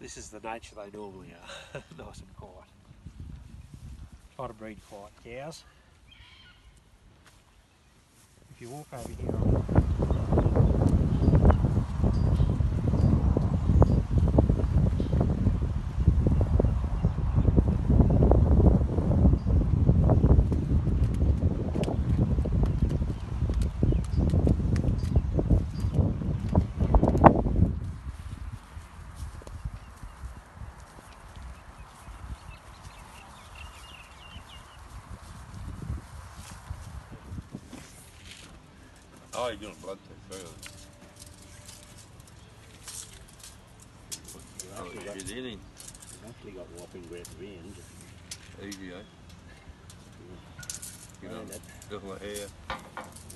This is the nature they normally are, nice and quiet. Try to breed quiet cows. If you walk over here . Oh, you're doing a blood test, really. You've actually got whopping red veins. Easy, eh? Yeah. You know, little hair.